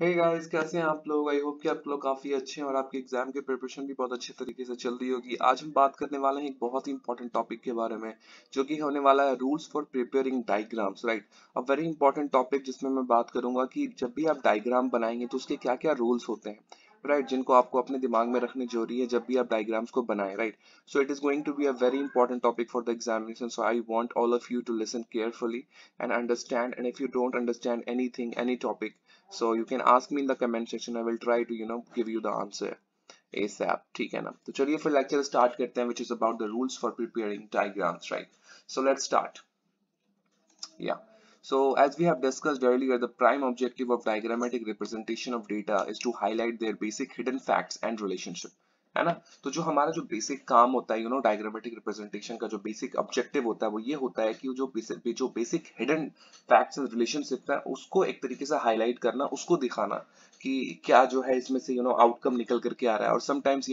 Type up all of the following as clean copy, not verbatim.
Hey guys, कैसे हैं आप लोग। आई होप कि आप लोग काफ़ी अच्छे हैं और आपके एग्जाम की प्रिपरेशन भी बहुत अच्छे तरीके से चल रही होगी। आज हम बात करने वाले हैं एक बहुत ही इंपॉर्टेंट टॉपिक के बारे में, जो कि होने वाला है rules for preparing diagrams, right. A very important topic जिसमें मैं बात करूंगा कि जब भी आप डायग्राम बनाएंगे तो उसके क्या क्या रूल्स होते हैं, राइट, जिनको आपको अपने दिमाग में रखने जरूरी है जब भी आप डायग्राम्स को बनाएं, right. So it is going to be a very important topic for the examination, so I want all of you to listen carefully and understand, and if you don't understand anything, any topic, so you can ask me in the comment section. I will try to give you the answer ASAP, ठीक है ना। तो चलिए फिर lecture start करते हैं, which is about the rules for preparing diagrams, right. So let's start. So as we have discussed earlier, the prime objective of diagrammatic representation of data is to highlight their basic hidden facts and relationship, है ना। तो जो हमारा जो basic काम होता है, diagrammatic representation का जो बेसिक ऑब्जेक्टिव होता है वो ये होता है कि जो basic hidden facts and relationship है उसको एक तरीके से हाईलाइट करना, उसको दिखाना कि क्या जो है इसमें से आउटकम निकल करके आ रहा है। और समटाइम्स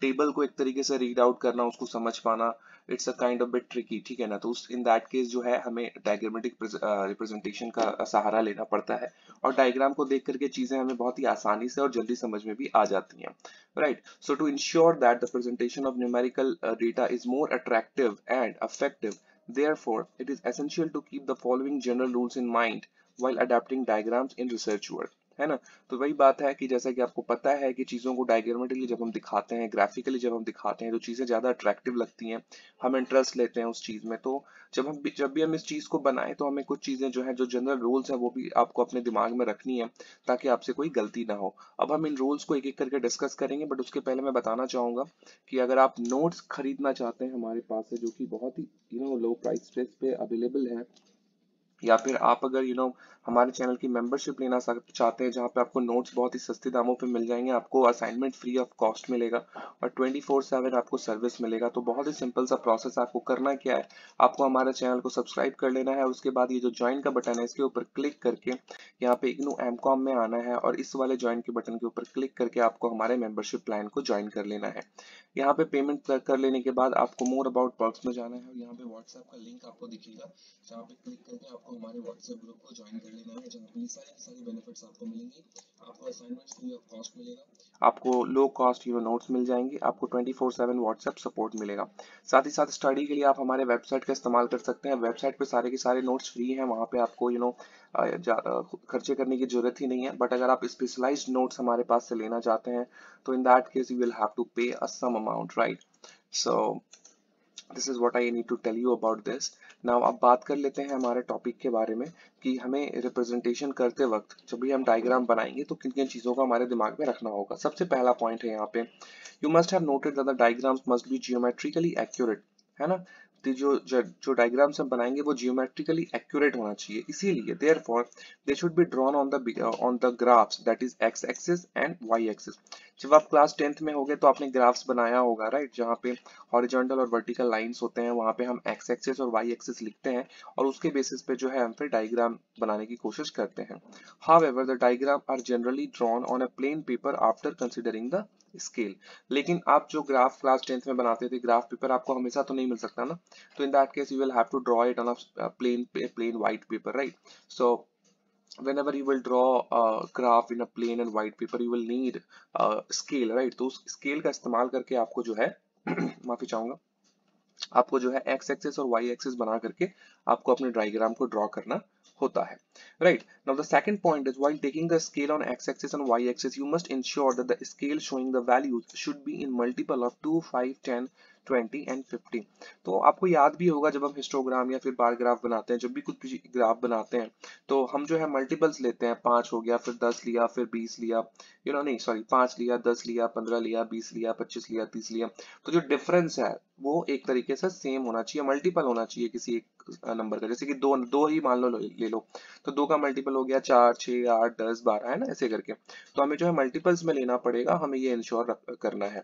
टेबल को एक तरीके से रीड आउट करना, उसको समझ पाना, it's a kind of bit tricky, ठीक है ना। तो इन दैट केस जो है हमें डायग्रामेटिक रिप्रेजेंटेशन का सहारा लेना पड़ता है और डायग्राम को देख करके चीजें हमें बहुत ही आसानी से और जल्दी समझ में भी आ जाती हैं, right. So to ensure that the presentation of numerical data is more attractive and affective, therefore it is essential to keep the following general rules in mind while adopting diagrams in research work, है ना। तो वही बात है कि जैसा कि आपको पता है कि चीज़ों को डायग्रामेटिकली जब हम दिखाते हैं, ग्राफिकली जब हम दिखाते हैं, तो चीज़ें ज़्यादा अट्रैक्टिव लगती हैं, हम इंटरेस्ट लेते हैं उस चीज़ में। तो जब भी हम इस चीज़ को बनाएं तो हमें कुछ चीज़ें जो है, जो जनरल रूल्स हैं, वो भी आपको अपने दिमाग में रखनी है ताकि आपसे कोई गलती ना हो। अब हम इन रूल्स को एक एक करके डिस्कस करेंगे, बट उसके पहले मैं बताना चाहूँगा कि अगर आप नोट्स खरीदना चाहते हैं हमारे पास से, जो कि बहुत ही लो प्राइस पे अवेलेबल है, या फिर आप अगर हमारे चैनल की मेंबरशिप लेना चाहते हैं जहाँ पे आपको नोट्स बहुत ही सस्ते दामों पे मिल जाएंगे, आपको असाइनमेंट फ्री ऑफ कॉस्ट मिलेगा और 24/7 आपको सर्विस मिलेगा। तो बहुत ही सिंपल सा प्रोसेस, आपको करना क्या है, आपको हमारे चैनल को सब्सक्राइब कर लेना है और उसके बाद ये जो ज्वाइन का बटन है इसके ऊपर क्लिक करके यहाँ पे IGNOU MCOM में आना है और इस वाले ज्वाइन के बटन के ऊपर क्लिक करके आपको हमारे मेंबरशिप प्लान को ज्वाइन कर लेना है। यहाँ पे पेमेंट कर लेने के बाद आपको मोर अबाउट बॉक्स में जाना है और यहाँ पे व्हाट्सएप का लिंक आपको दिखेगा, जहाँ पे क्लिक करके आपको हमारे WhatsApp ग्रुप को ज्वाइन कर लेना है, जहाँ पे सारे बेनिफिट्स आपको मिलेंगे। आपको असाइनमेंट्स फ्री ऑफ कॉस्ट मिलेगा, आपको लो कॉस्ट नोट्स मिल जाएंगे, आपको 24/7 व्हाट्सएप सपोर्ट मिलेगा। साथ ही साथ स्टडी के लिए आप हमारे वेबसाइट का इस्तेमाल कर सकते हैं। वेबसाइट पे सारे के सारे नोट्स फ्री हैं, वहाँ पे आपको खर्चे करने की जरूरत ही नहीं है। बट अगर आप स्पेशलाइज्ड नोट्स हमारे पास से लेना चाहते हैं तो in that case you will have to pay a some amount, right. So this is what I need to tell you about this. Now अब बात कर लेते हैं हमारे टॉपिक के बारे में कि हमें रिप्रेजेंटेशन करते वक्त जब भी हम डायग्राम बनाएंगे तो किन किन चीज़ों को हमारे दिमाग में रखना होगा। सबसे पहला पॉइंट है यहाँ पे, you must have noted that the diagrams must be geometrically accurate, है ना। तो जो डायग्राम्स हम बनाएंगे वो जियोमेट्रिकली एक्यूरेट होना चाहिए, इसीलिए therefore they should be drawn on the graphs, that is X axis and Y axis. जब आप क्लास 10th में होंगे तो आपने ग्राफ्स बनाया होगा, राइट, जहाँ पे हॉरिजॉन्टल और वर्टिकल लाइंस होते हैं, वहाँ पे हम एक्स एक्सिस और वाई एक्सिस लिखते हैं और उसके बेसिस पे जो है हम फिर डायग्राम बनाने की कोशिश करते हैं। However the diagram are generally drawn on a plain paper after considering the scale. लेकिन आप जो ग्राफ क्लास 10th में बनाते थे, ग्राफ पेपर आपको हमेशा तो नहीं मिल सकता ना, तो in that case you will have to draw it on a plain white paper, right. So whenever you will draw a graph in a plain and white paper you will need a scale, right। तो उस scale का इस्तेमाल करके आपको जो है माफी चाहूंगा, आपको जो है x एक्सिस और y एक्सिस बना करके आपको अपने डायग्राम को ड्रॉ करना होता है, right. Now the second point is while taking the scale on x axis and y axis you must ensure that the scale showing the values should be in multiple of 2, 5, 10, 20 and 50। तो आपको याद भी होगा जब हम histogram या फिर bar graph बनाते हैं, जब भी कुछ भी ग्राफ बनाते हैं तो हम जो है मल्टीपल्स लेते हैं, 5 हो गया, फिर 10 लिया, फिर 20 लिया, 5 लिया, 10 लिया, 15 लिया, 20 लिया, 25 लिया, 30 लिया। तो जो डिफरेंस है वो एक तरीके से सेम होना चाहिए, मल्टीपल होना चाहिए किसी एक नंबर का। जैसे कि दो ही मान लो ले लो, तो 2 का मल्टीपल हो गया 4, 6, 8, 10, 12, है ना, ऐसे करके। तो हमें जो है मल्टीपल्स में लेना पड़ेगा, हमें ये इंश्योर करना है।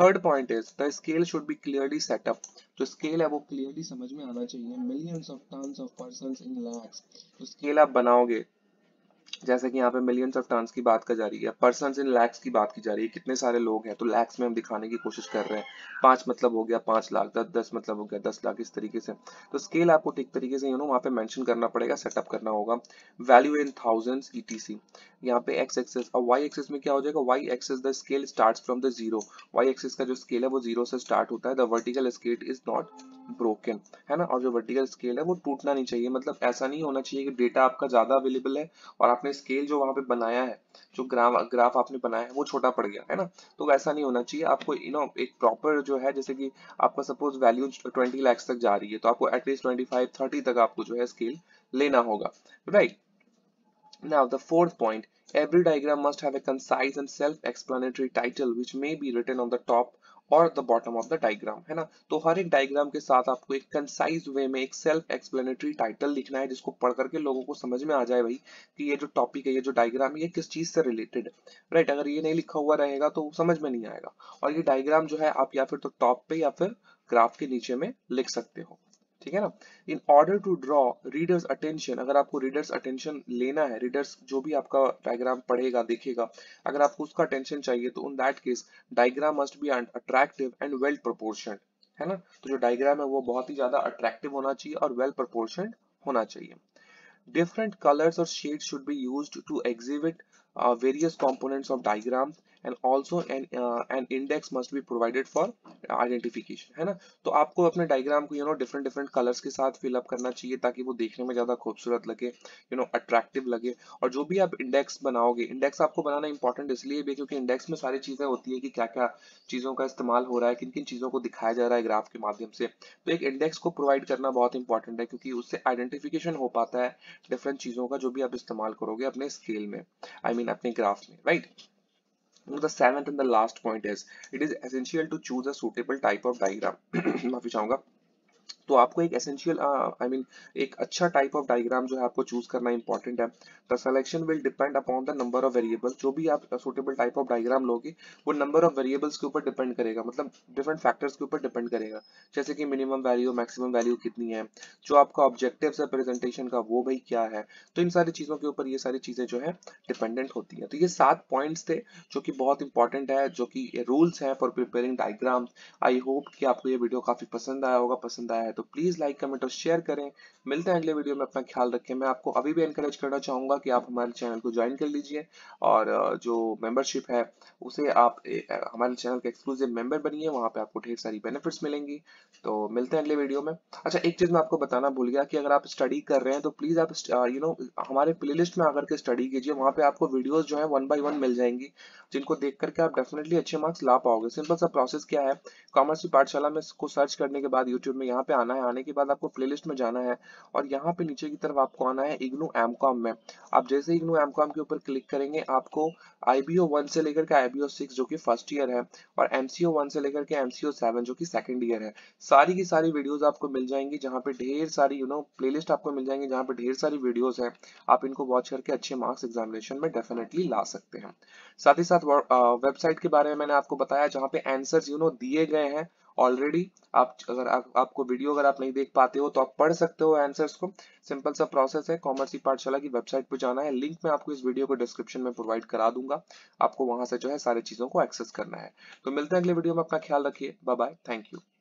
Third point is the scale should be clearly setup. जो स्केल है वो क्लियरली समझ में आना चाहिए। Millions of tons of persons in lakhs, तो स्केल आप बनाओगे जैसे कि यहाँ पे मिलियंस ऑफ टर्न्स की बात की जा रही है, पर्सन इन लैक्स की बात की जा रही है, कितने सारे लोग हैं, तो लैक्स में हम दिखाने की कोशिश कर रहे हैं। 5 मतलब हो गया 5 लाख, 10 मतलब हो गया 10 लाख, इस तरीके से। तो स्केल आपको ठीक तरीके से वहाँ पे मेंशन करना पड़ेगा, सेटअप करना होगा। वैल्यू इन थाउजेंड्स ईटीसी, यहाँ पे एक्स एक्सेस और वाई एक्सेस में क्या हो जाएगा, Y access the scale starts from the zero, Y access का जो स्केल है वो जीरो से स्टार्ट होता है। The vertical scale is not broken, है ना, और जो वर्टिकल स्केल है वो टूटना नहीं चाहिए, मतलब ऐसा नहीं होना चाहिए कि डेटा आपका ज्यादा अवेलेबल है और आपने स्केल जो वहां पे बनाया है, जो ग्राफ आपने बनाया है वो छोटा पड़ गया, है ना, तो वैसा नहीं होना चाहिए। आपको एक प्रॉपर जो है, जैसे कि आपका सपोज वैल्यू 20 लाख तक जा रही है तो आपको एटलीस्ट 25-30 तक आपको जो है स्केल लेना होगा, right. Now the fourth point, every diagram must have a concise and self explanatory title which may be written on the top और the bottom of the diagram, है ना। तो हर एक डायग्राम के साथ आपको एक कंसाइज वे में एक सेल्फ एक्सप्लेनेटरी टाइटल लिखना है, जिसको पढ़ करके लोगों को समझ में आ जाए भाई कि ये जो टॉपिक है, ये जो डायग्राम है, ये किस चीज से रिलेटेड है, राइट। अगर ये नहीं लिखा हुआ रहेगा तो समझ में नहीं आएगा। और ये डायग्राम जो है आप या फिर तो टॉप पे या फिर ग्राफ के नीचे में लिख सकते हो, ठीक है ना। In order to draw readers attention, अगर आपको रीडर्स अटेंशन लेना है, रीडर्स जो भी आपका डायग्राम पढ़ेगा देखेगा, अगर आपको उसका अटेंशन चाहिए तो in that case diagram must be attractive and well proportioned, है ना। तो जो डायग्राम है वो बहुत ही ज्यादा अट्रैक्टिव होना चाहिए और वेल प्रोपोर्शनड होना चाहिए। डिफरेंट कलर्स और shades should be used to exhibit various components of diagrams and also an index must be provided for identification, है ना। तो आपको अपने डायग्राम को different कलर्स के साथ फिल अप करना चाहिए ताकि वो देखने में ज्यादा खूबसूरत लगे, अट्रैक्टिव लगे। और जो भी आप इंडेक्स बनाओगे, इंडेक्स आपको बनाना इंपॉर्टेंट इसलिए भी क्योंकि इंडेक्स में सारी चीजें होती है कि क्या क्या चीजों का इस्तेमाल हो रहा है, किन किन चीजों को दिखाया जा रहा है ग्राफ के माध्यम से। तो एक इंडेक्स को प्रोवाइड करना बहुत इंपॉर्टेंट है क्योंकि उससे आइडेंटिफिकेशन हो पाता है डिफरेंट चीजों का जो भी आप इस्तेमाल करोगे अपने स्केल में, अपने ग्राफ में, right. The seventh and the last point is, it is essential to choose a suitable type of diagram. माफी चाहूंगा। तो आपको एक एसेंशियल एक अच्छा टाइप ऑफ डायग्राम जो है आपको चूज करना इंपॉर्टेंट है। The selection will depend upon the number of variables, जो भी आप सुटेबल टाइप ऑफ डायग्राम लोगे वो नंबर ऑफ वेरिएबल्स के ऊपर डिपेंड करेगा, मतलब डिफरेंट फैक्टर्स के ऊपर डिपेंड करेगा, जैसे कि मिनिमम वैल्यू, मैक्सिमम वैल्यू कितनी है, जो आपका ऑब्जेक्टिव है प्रेजेंटेशन का वो भाई क्या है। तो इन सारी चीजों के ऊपर ये सारी चीजें जो है डिपेंडेंट होती है। तो ये 7 पॉइंट्स थे जो कि बहुत इंपॉर्टेंट है, जो कि रूल्स है for preparing diagram. I hope कि आपको ये वीडियो काफी पसंद आया होगा, पसंद आया है तो प्लीज लाइक, कमेंट और शेयर करें। मिलते हैं अगले वीडियो में, अपना ख्याल रखें। मैं आपको अभी भी एनकरेज करना चाहूंगा कि आप हमारे चैनल को ज्वाइन कर लीजिए और जो मेंबरशिप है उसे आप हमारे चैनल के एक्सक्लूसिव मेंबर बनिए, वहां पे आपको ढेर सारी बेनिफिट्स मिलेंगी। तो मिलते हैं अगले वीडियो में। अच्छा, एक चीज मैं आपको बताना भूल गया कि अगर आप स्टडी कर रहे हैं तो प्लीज आप हमारे प्लेलिस्ट में आकर के स्टडी कीजिए, वहां पे आपको वीडियोस जो है 1 by 1 मिल जाएंगी जिनको देख करके आप डेफिनेटली अच्छे मार्क्स ला पाओगे। सिंपल सा प्रोसेस क्या है, कॉमर्स की पाठशाला में इसको सर्च करने के बाद यूट्यूब में यहाँ पे आना है, आने के बाद आपको प्लेलिस्ट में जाना है और यहाँ पे नीचे की तरफ आपको आना है इग्नू एमकॉम में। आप जैसे इग्नू एमकॉम के ऊपर क्लिक करेंगे आपको IBO 1 से लेकर के IBO 6 जो कि फर्स्ट ईयर है और MCO 1 से लेकर के MCO 7 जो कि सेकंड ईयर है, सारी की सारी वीडियोस आपको मिल जाएंगी, जहाँ पे ढेर सारी प्लेलिस्ट आपको मिल जाएंगी जहाँ पे ढेर सारी वीडियोस है। आप इनको वॉच करके अच्छे मार्क्स एग्जामिनेशन में डेफिनेटली ला सकते हैं। साथ ही साथ वेबसाइट के बारे में मैंने आपको बताया जहाँ पे आंसर्स दिए गए हैं ऑलरेडी। आप अगर आपको वीडियो अगर आप नहीं देख पाते हो तो आप पढ़ सकते हो आंसर्स को। सिंपल सा प्रोसेस है, कॉमर्स ई पाठशाला की वेबसाइट पर जाना है, लिंक मैं आपको इस वीडियो को डिस्क्रिप्शन में प्रोवाइड करा दूंगा, आपको वहां से जो है सारी चीजों को एक्सेस करना है। तो मिलते हैं अगले वीडियो में, अपना ख्याल रखिए, बाय बाय, थैंक यू।